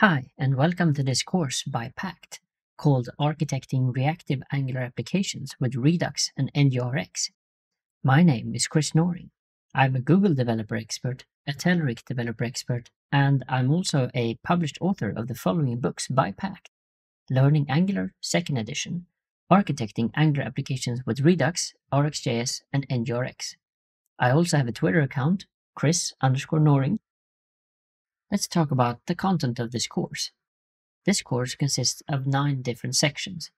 Hi, and welcome to this course by Packt, called Architecting Reactive Angular Applications with Redux and NgRx. My name is Chris Noring. I'm a Google developer expert, a Telerik developer expert, and I'm also a published author of the following books by Packt: Learning Angular, 2nd edition, Architecting Angular Applications with Redux, RxJS, and NgRx. I also have a Twitter account, Chris_Noring. Let's talk about the content of this course. This course consists of 9 different sections.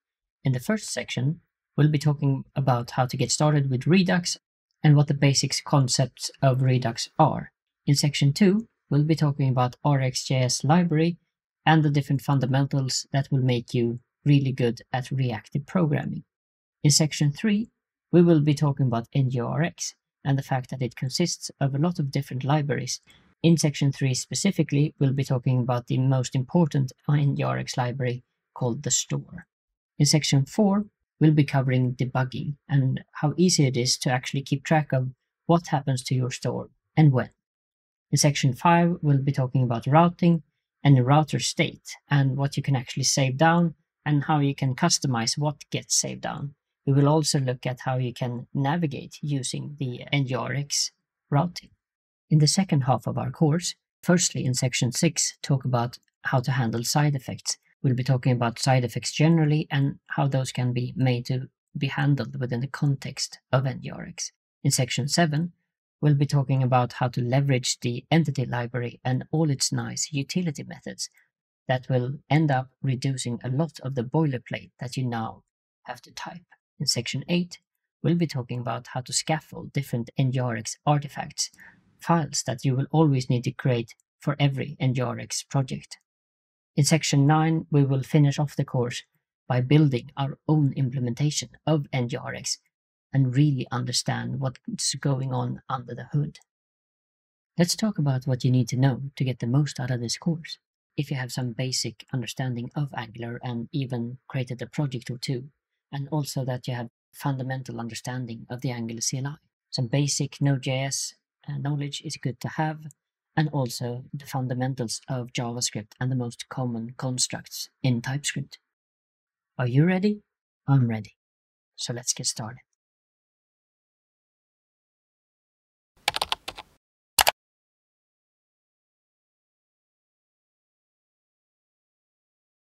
In the first section, we'll be talking about how to get started with Redux and what the basic concepts of Redux are. In section 2, we'll be talking about RxJS library and the different fundamentals that will make you really good at reactive programming. In section 3, we will be talking about NgRx and the fact that it consists of a lot of different libraries. In section 3 specifically, we'll be talking about the most important NgRx library called the store. In section 4, we'll be covering debugging and how easy it is to actually keep track of what happens to your store and when. In section 5, we'll be talking about routing and the router state and what you can actually save down and how you can customize what gets saved down. We will also look at how you can navigate using the NgRx routing. In the second half of our course, firstly in section 6, talk about how to handle side effects. We'll be talking about side effects generally and how those can be made to be handled within the context of NgRx. In section 7, we'll be talking about how to leverage the entity library and all its nice utility methods that will end up reducing a lot of the boilerplate that you now have to type. In section 8, we'll be talking about how to scaffold different NgRx artifacts, files that you will always need to create for every NgRx project. In section 9, we will finish off the course by building our own implementation of NgRx and really understand what's going on under the hood. Let's talk about what you need to know to get the most out of this course. If you have some basic understanding of Angular and even created a project or two, and also that you have fundamental understanding of the Angular CLI, some basic Node.js knowledge is good to have, and also the fundamentals of JavaScript and the most common constructs in TypeScript. Are you ready? I'm ready. So let's get started.